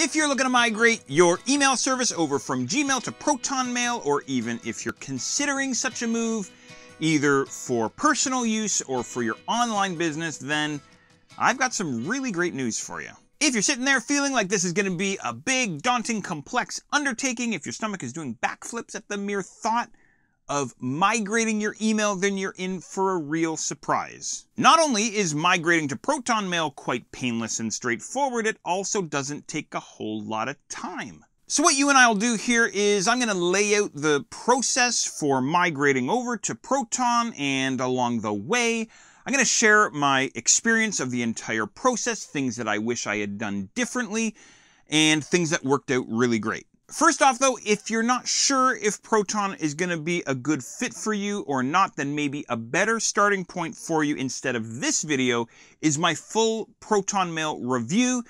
If you're looking to migrate your email service over from Gmail to ProtonMail, or even if you're considering such a move, either for personal use or for your online business, then I've got some really great news for you. If you're sitting there feeling like this is going to be a big, daunting, complex undertaking, if your stomach is doing backflips at the mere thought of migrating your email, then you're in for a real surprise. Not only is migrating to ProtonMail quite painless and straightforward, it also doesn't take a whole lot of time. So what you and I will do here is I'm going to lay out the process for migrating over to Proton, and along the way, I'm going to share my experience of the entire process, things that I wish I had done differently, and things that worked out really great. First off, though, if you're not sure if Proton is going to be a good fit for you or not, then maybe a better starting point for you instead of this video is my full ProtonMail review.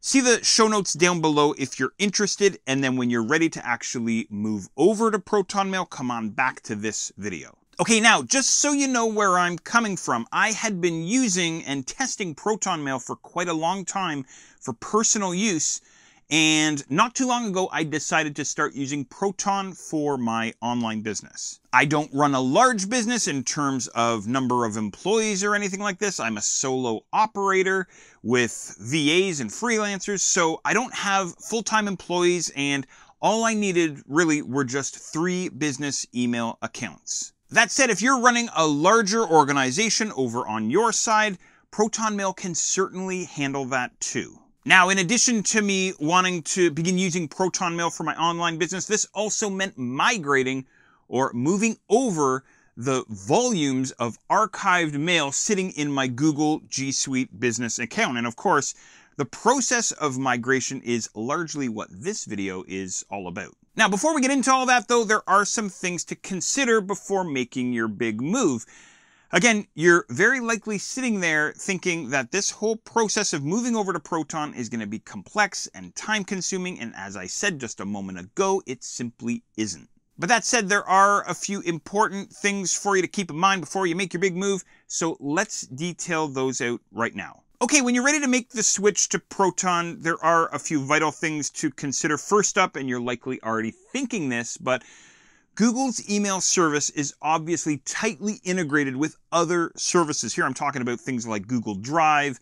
See the show notes down below if you're interested, and then when you're ready to actually move over to ProtonMail, come on back to this video. Okay, now, just so you know where I'm coming from, I had been using and testing ProtonMail for quite a long time for personal use, and not too long ago, I decided to start using Proton for my online business. I don't run a large business in terms of number of employees or anything like this. I'm a solo operator with VAs and freelancers, so I don't have full-time employees, and all I needed really were just 3 business email accounts. That said, if you're running a larger organization over on your side, ProtonMail can certainly handle that too. Now, in addition to me wanting to begin using ProtonMail for my online business, this also meant migrating or moving over the volumes of archived mail sitting in my Google G Suite business account. And of course, the process of migration is largely what this video is all about. Now, before we get into all that, though, there are some things to consider before making your big move. Again, you're very likely sitting there thinking that this whole process of moving over to Proton is going to be complex and time-consuming, and as I said just a moment ago, it simply isn't. But that said, there are a few important things for you to keep in mind before you make your big move, so let's detail those out right now. Okay, when you're ready to make the switch to Proton, there are a few vital things to consider. First up, and you're likely already thinking this, but Google's email service is obviously tightly integrated with other services. Here I'm talking about things like Google Drive,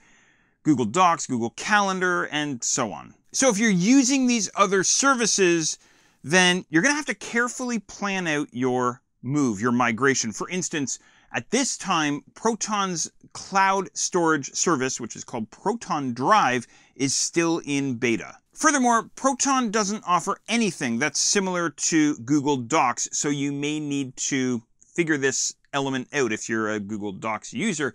Google Docs, Google Calendar, and so on. So if you're using these other services, then you're going to have to carefully plan out your move, your migration. For instance, at this time, Proton's cloud storage service, which is called Proton Drive, is still in beta. Furthermore, Proton doesn't offer anything that's similar to Google Docs, so you may need to figure this element out if you're a Google Docs user.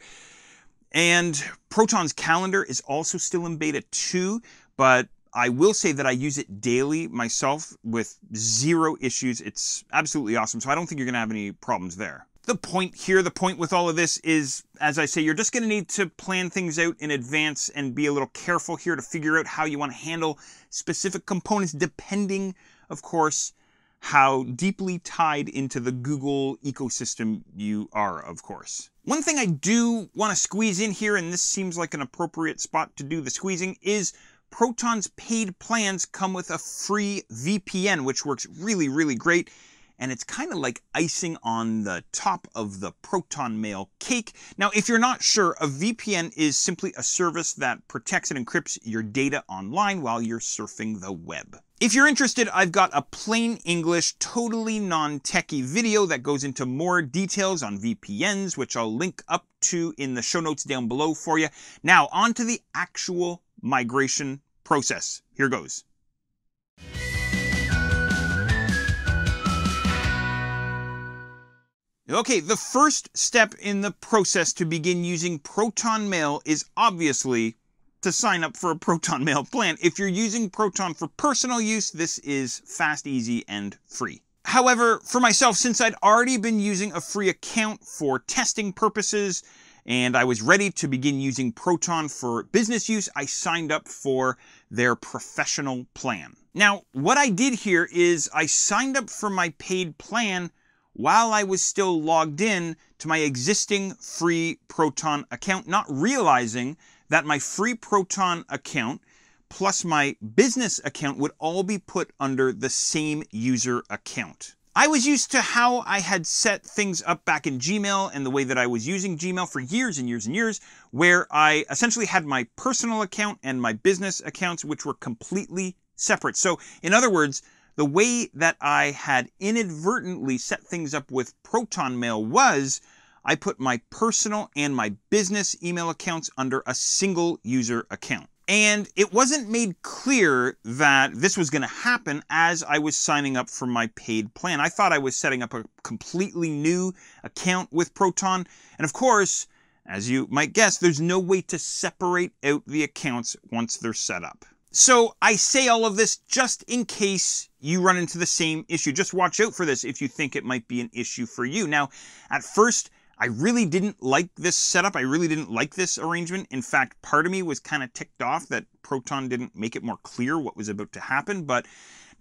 And Proton's calendar is also still in beta too, but I will say that I use it daily myself with 0 issues. It's absolutely awesome, so I don't think you're going to have any problems there. The point here, the point with all of this is, as I say, you're just going to need to plan things out in advance and be a little careful here to figure out how you want to handle specific components, depending, of course, how deeply tied into the Google ecosystem you are, of course. One thing I do want to squeeze in here, and this seems like an appropriate spot to do the squeezing, is Proton's paid plans come with a free VPN, which works really, really great. And it's kind of like icing on the top of the ProtonMail cake. Now, if you're not sure, a VPN is simply a service that protects and encrypts your data online while you're surfing the web. If you're interested, I've got a plain English, totally non-techie video that goes into more details on VPNs, which I'll link up to in the show notes down below for you. Now, on to the actual migration process. Here goes. Okay, the first step in the process to begin using ProtonMail is obviously to sign up for a ProtonMail plan. If you're using Proton for personal use, this is fast, easy, and free. However, for myself, since I'd already been using a free account for testing purposes and I was ready to begin using Proton for business use, I signed up for their professional plan. Now, what I did here is I signed up for my paid plan while I was still logged in to my existing free Proton account, not realizing that my free Proton account plus my business account would all be put under the same user account. I was used to how I had set things up back in Gmail and the way that I was using Gmail for years and years and years, where I essentially had my personal account and my business accounts, which were completely separate. So in other words, the way that I had inadvertently set things up with ProtonMail was I put my personal and my business email accounts under a single user account. And it wasn't made clear that this was going to happen as I was signing up for my paid plan. I thought I was setting up a completely new account with Proton. And of course, as you might guess, there's no way to separate out the accounts once they're set up. So I say all of this just in case you run into the same issue. Just watch out for this if you think it might be an issue for you. Now, at first, I really didn't like this setup. I really didn't like this arrangement. In fact, part of me was kind of ticked off that Proton didn't make it more clear what was about to happen. But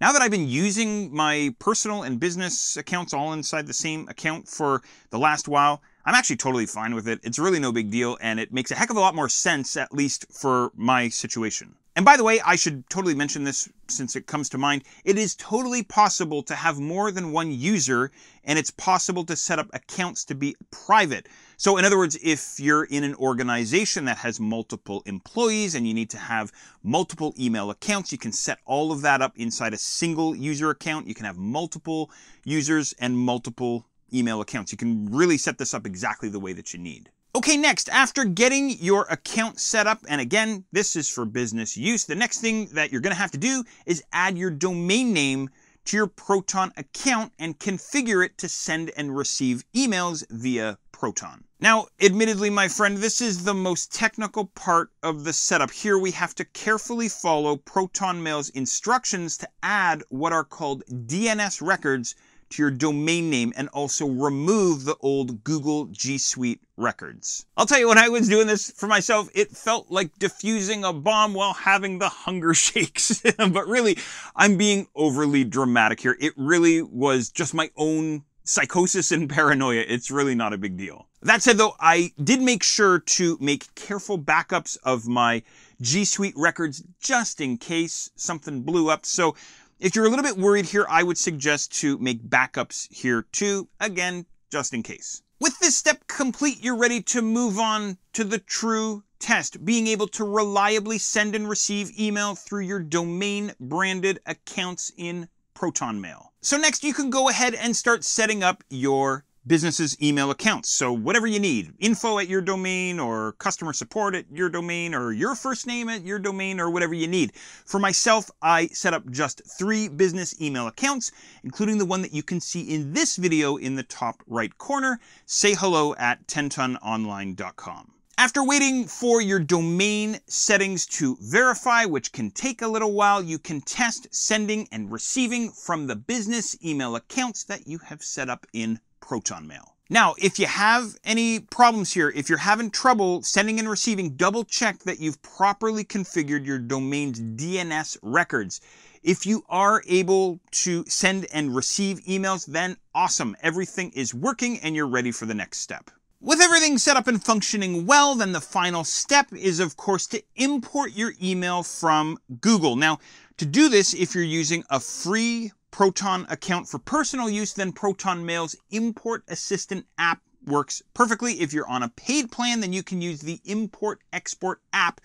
now that I've been using my personal and business accounts all inside the same account for the last while, I'm actually totally fine with it. It's really no big deal, and it makes a heck of a lot more sense, at least for my situation. And by the way, I should totally mention this since it comes to mind. It is totally possible to have more than one user, and it's possible to set up accounts to be private. So in other words, if you're in an organization that has multiple employees and you need to have multiple email accounts, you can set all of that up inside a single user account. You can have multiple users and multiple email accounts. You can really set this up exactly the way that you need. Okay, next, after getting your account set up, and again, this is for business use, the next thing that you're going to have to do is add your domain name to your Proton account and configure it to send and receive emails via Proton. Now, admittedly, my friend, this is the most technical part of the setup. Here we have to carefully follow ProtonMail's instructions to add what are called DNS records to your domain name and also remove the old Google G Suite records. I'll tell you, when I was doing this for myself, it felt like defusing a bomb while having the hunger shakes. But really, I'm being overly dramatic here. It really was just my own psychosis and paranoia. It's really not a big deal. That said, though, I did make sure to make careful backups of my G Suite records just in case something blew up. So if you're a little bit worried here, I would suggest to make backups here too, again, just in case. With this step complete, you're ready to move on to the true test, being able to reliably send and receive email through your domain-branded accounts in ProtonMail. So next, you can go ahead and start setting up your business's email accounts. So whatever you need, info at your domain or customer support at your domain or your first name at your domain or whatever you need. For myself, I set up just 3 business email accounts, including the one that you can see in this video in the top right corner, sayhello@tentononline.com. After waiting for your domain settings to verify, which can take a little while, you can test sending and receiving from the business email accounts that you have set up in ProtonMail. Now, if you have any problems here, if you're having trouble sending and receiving, double check that you've properly configured your domain's DNS records. If you are able to send and receive emails, then awesome. Everything is working and you're ready for the next step. With everything set up and functioning well, then the final step is, of course, to import your email from Google. Now, to do this, if you're using a free Proton account for personal use, then ProtonMail's Import Assistant app works perfectly. If you're on a paid plan, then you can use the Import/Export app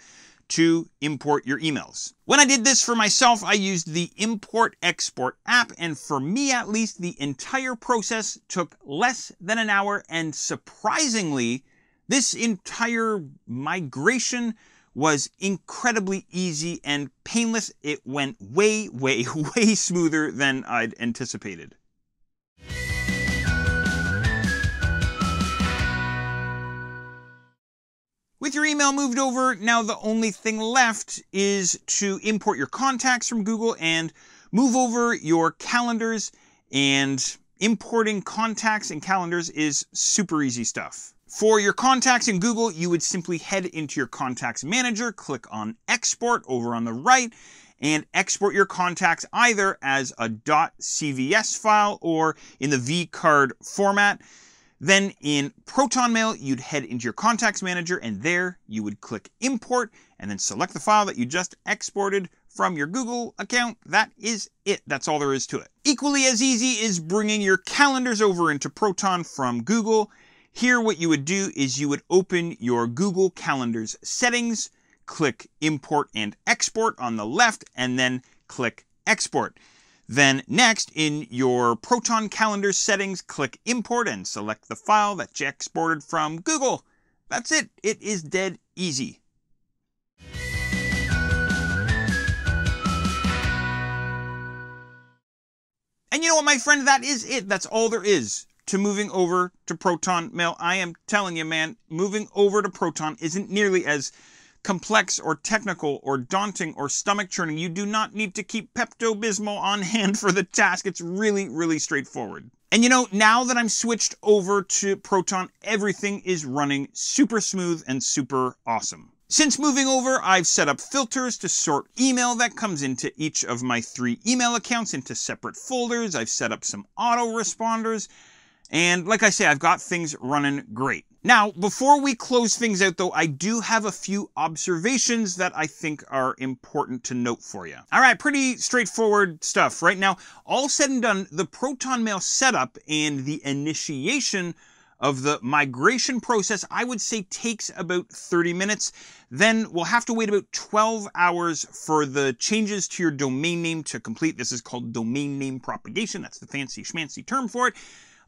to import your emails. When I did this for myself, I used the Import/Export app, and for me at least, the entire process took less than an hour, and surprisingly, this entire migration was incredibly easy and painless. It went way, way, way smoother than I'd anticipated. With your email moved over, now the only thing left is to import your contacts from Google and move over your calendars. And importing contacts and calendars is super easy stuff. For your contacts in Google, you would simply head into your contacts manager, click on export over on the right, and export your contacts either as a .cvs file or in the vCard format. Then in ProtonMail, you'd head into your contacts manager and there you would click import and then select the file that you just exported from your Google account. That is it. That's all there is to it. Equally as easy is bringing your calendars over into Proton from Google. Here, what you would do is you would open your Google Calendars settings, click Import and Export on the left, and then click Export. Then next, in your Proton Calendar settings, click Import and select the file that you exported from Google. That's it. It is dead easy. And you know what, my friend? That is it. That's all there is to moving over to ProtonMail. I am telling you, man, moving over to Proton isn't nearly as complex or technical or daunting or stomach churning. You do not need to keep Pepto-Bismol on hand for the task. It's really, really straightforward. And you know, now that I'm switched over to Proton, everything is running super smooth and super awesome. Since moving over, I've set up filters to sort email that comes into each of my 3 email accounts into separate folders. I've set up some autoresponders. And like I say, I've got things running great. Now, before we close things out though, I do have a few observations that I think are important to note for you. All right, pretty straightforward stuff right now. All said and done, the ProtonMail setup and the initiation of the migration process, I would say, takes about 30 minutes. Then we'll have to wait about 12 hours for the changes to your domain name to complete. This is called domain name propagation. That's the fancy schmancy term for it.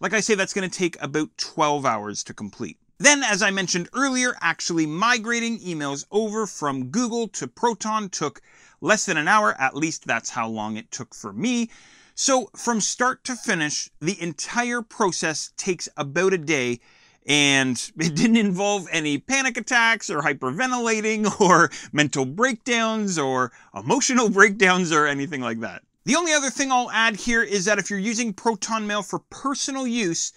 Like I say, that's going to take about 12 hours to complete. Then, as I mentioned earlier, actually migrating emails over from Google to Proton took less than an hour. At least that's how long it took for me. So from start to finish, the entire process takes about a day, and it didn't involve any panic attacks or hyperventilating or mental breakdowns or emotional breakdowns or anything like that. The only other thing I'll add here is that if you're using ProtonMail for personal use,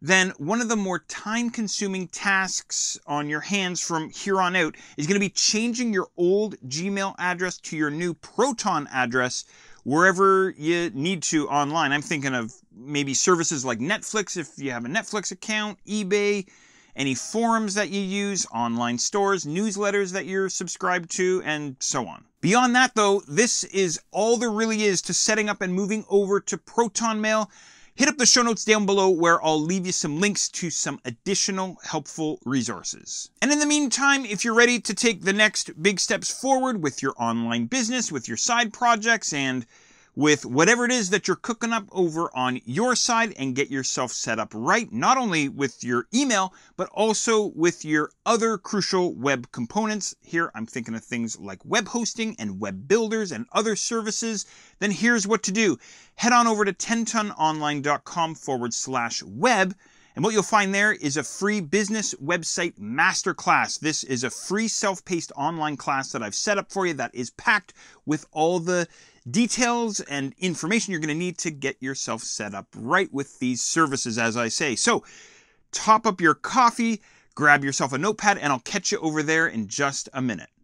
then one of the more time-consuming tasks on your hands from here on out is going to be changing your old Gmail address to your new Proton address wherever you need to online. I'm thinking of maybe services like Netflix, if you have a Netflix account, eBay, any forums that you use, online stores, newsletters that you're subscribed to, and so on. Beyond that though, this is all there really is to setting up and moving over to ProtonMail. Hit up the show notes down below where I'll leave you some links to some additional helpful resources. And in the meantime, if you're ready to take the next big steps forward with your online business, with your side projects, and with whatever it is that you're cooking up over on your side, and get yourself set up right, not only with your email, but also with your other crucial web components. Here, I'm thinking of things like web hosting and web builders and other services. Then here's what to do. Head on over to tentononline.com/web. And what you'll find there is a free business website masterclass. This is a free self-paced online class that I've set up for you that is packed with all the details and information you're going to need to get yourself set up right with these services, as I say. So top up your coffee, grab yourself a notepad, and I'll catch you over there in just a minute.